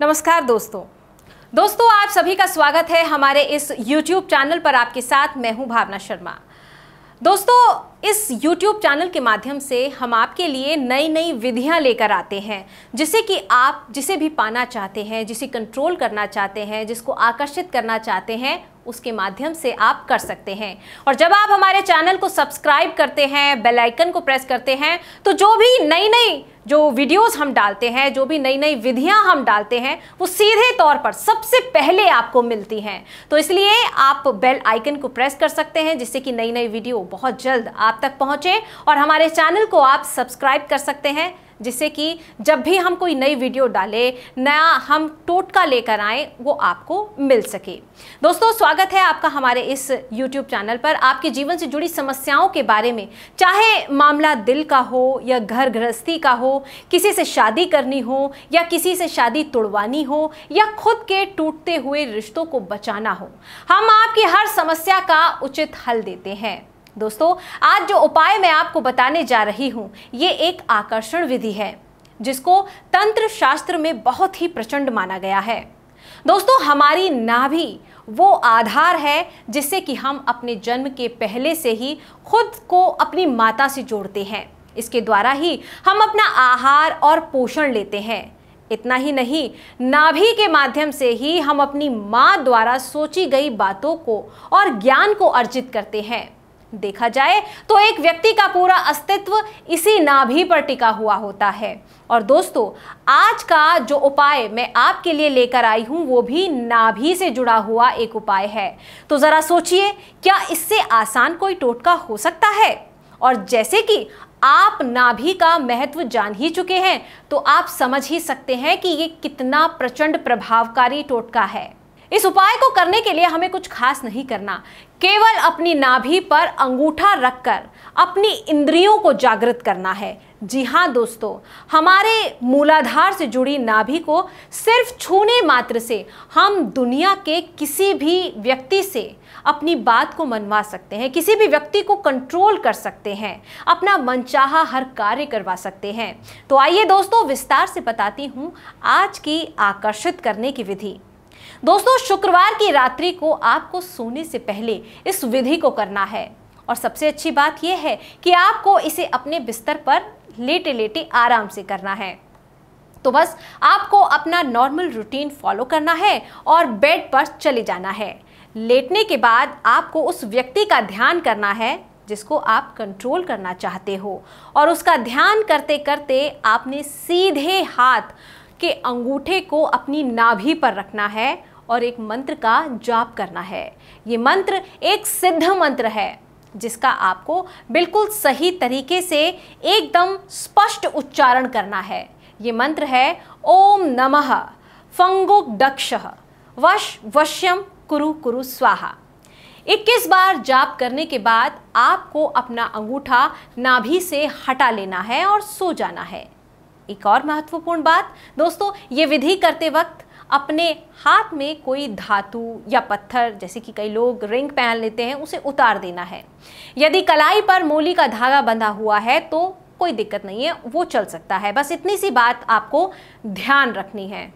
नमस्कार दोस्तों आप सभी का स्वागत है हमारे इस YouTube चैनल पर। आपके साथ मैं हूं भावना शर्मा। दोस्तों, इस YouTube चैनल के माध्यम से हम आपके लिए नई नई विधियां लेकर आते हैं, जिससे कि आप जिसे भी पाना चाहते हैं, जिसे कंट्रोल करना चाहते हैं, जिसको आकर्षित करना चाहते हैं, उसके माध्यम से आप कर सकते हैं। और जब आप हमारे चैनल को सब्सक्राइब करते हैं, बेल आइकन को प्रेस करते हैं, तो जो भी नई जो वीडियोस हम डालते हैं, जो भी नई विधियां हम डालते हैं, वो सीधे तौर पर सबसे पहले आपको मिलती हैं। तो इसलिए आप बेल आइकन को प्रेस कर सकते हैं, जिससे कि नई वीडियो बहुत जल्द आप तक पहुंचे। और हमारे चैनल को आप सब्सक्राइब कर सकते हैं, जिससे कि जब भी हम कोई नई वीडियो डालें, नया हम टोटका लेकर आएँ, वो आपको मिल सके। दोस्तों, स्वागत है आपका हमारे इस YouTube चैनल पर। आपके जीवन से जुड़ी समस्याओं के बारे में, चाहे मामला दिल का हो या घर गृहस्थी का हो, किसी से शादी करनी हो या किसी से शादी तुड़वानी हो, या खुद के टूटते हुए रिश्तों को बचाना हो, हम आपकी हर समस्या का उचित हल देते हैं। दोस्तों, आज जो उपाय मैं आपको बताने जा रही हूँ, ये एक आकर्षण विधि है, जिसको तंत्र शास्त्र में बहुत ही प्रचंड माना गया है। दोस्तों, हमारी नाभि वो आधार है जिससे कि हम अपने जन्म के पहले से ही खुद को अपनी माता से जोड़ते हैं। इसके द्वारा ही हम अपना आहार और पोषण लेते हैं। इतना ही नहीं, नाभि के माध्यम से ही हम अपनी माँ द्वारा सोची गई बातों को और ज्ञान को अर्जित करते हैं। देखा जाए तो एक व्यक्ति का पूरा अस्तित्व इसी नाभि पर टिका हुआ होता है। और दोस्तों, आज का जो उपाय मैं आपके लिए लेकर आई हूँ, वो भी नाभि से जुड़ा हुआ एक उपाय है। तो ज़रा सोचिए, क्या इससे आसान कोई टोटका हो सकता है? और जैसे कि आप नाभि का महत्व जान ही चुके हैं, तो आप समझ ही सकते हैं कि ये कितना प्रचंड प्रभावकारी टोटका है। इस उपाय को करने के लिए हमें कुछ खास नहीं करना, केवल अपनी नाभि पर अंगूठा रखकर अपनी इंद्रियों को जागृत करना है। जी हाँ दोस्तों, हमारे मूलाधार से जुड़ी नाभि को सिर्फ छूने मात्र से हम दुनिया के किसी भी व्यक्ति से अपनी बात को मनवा सकते हैं, किसी भी व्यक्ति को कंट्रोल कर सकते हैं, अपना मनचाहा हर कार्य करवा सकते हैं। तो आइए दोस्तों, विस्तार से बताती हूँ आज की आकर्षित करने की विधि। दोस्तों, शुक्रवार की रात्रि को आपको सोने से पहले इस विधि को करना है। और सबसे अच्छी बात यह है कि आपको इसे अपने बिस्तर पर लेटे लेटे आराम से करना है। तो बस आपको अपना नॉर्मल रूटीन फॉलो करना है और बेड पर चले जाना है। लेटने के बाद आपको उस व्यक्ति का ध्यान करना है जिसको आप कंट्रोल करना चाहते हो। और उसका ध्यान करते करते आपने सीधे हाथ के अंगूठे को अपनी नाभि पर रखना है और एक मंत्र का जाप करना है। ये मंत्र एक सिद्ध मंत्र है, जिसका आपको बिल्कुल सही तरीके से एकदम स्पष्ट उच्चारण करना है। ये मंत्र है ओम नमः फंगो दक्ष वश वश्यम कुरु कुरु स्वाहा। 21 बार जाप करने के बाद आपको अपना अंगूठा नाभि से हटा लेना है और सो जाना है। एक और महत्वपूर्ण बात दोस्तों, ये विधि करते वक्त अपने हाथ में कोई धातु या पत्थर, जैसे कि कई लोग रिंग पहन लेते हैं, उसे उतार देना है। यदि कलाई पर मूली का धागा बंधा हुआ है तो कोई दिक्कत नहीं है, वो चल सकता है। बस इतनी सी बात आपको ध्यान रखनी है।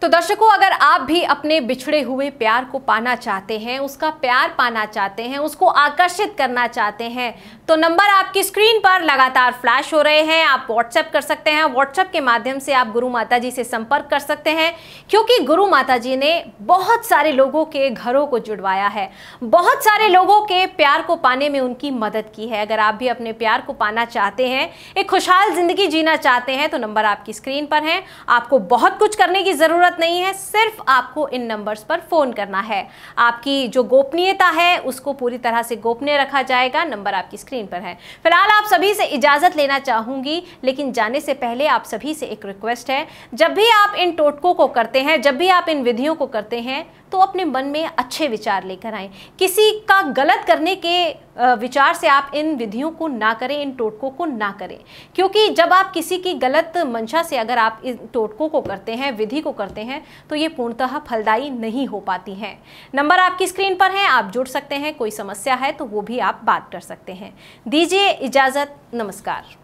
तो दर्शकों, अगर आप भी अपने बिछड़े हुए प्यार को पाना चाहते हैं, उसका प्यार पाना चाहते हैं, उसको आकर्षित करना चाहते हैं, तो नंबर आपकी स्क्रीन पर लगातार फ्लैश हो रहे हैं। आप व्हाट्सएप कर सकते हैं। व्हाट्सएप के माध्यम से आप गुरु माता जी से संपर्क कर सकते हैं, क्योंकि गुरु माता जी ने बहुत सारे लोगों के घरों को जुड़वाया है, बहुत सारे लोगों के प्यार को पाने में उनकी मदद की है। अगर आप भी अपने प्यार को पाना चाहते हैं, एक खुशहाल ज़िंदगी जीना चाहते हैं, तो नंबर आपकी स्क्रीन पर है। आपको बहुत कुछ करने की ज़रूरत नहीं है, सिर्फ आपको इन नंबर्स पर फोन करना है। आपकी जो गोपनीयता है उसको पूरी तरह से गोपनीय रखा जाएगा। नंबर आपकी स्क्रीन पर है। फिलहाल आप सभी से इजाजत लेना चाहूंगी, लेकिन जाने से पहले आप सभी से एक रिक्वेस्ट है, जब भी आप इन टोटकों को करते हैं, जब भी आप इन विधियों को करते हैं, तो अपने मन में अच्छे विचार लेकर आएं। किसी का गलत करने के विचार से आप इन विधियों को ना करें, इन टोटकों को ना करें, क्योंकि जब आप किसी की गलत मंशा से अगर आप इन टोटकों को करते हैं, विधि को करते हैं, तो ये पूर्णतः फलदायी नहीं हो पाती हैं। नंबर आपकी स्क्रीन पर है, आप जुड़ सकते हैं। कोई समस्या है तो वो भी आप बात कर सकते हैं। दीजिए इजाज़त। नमस्कार।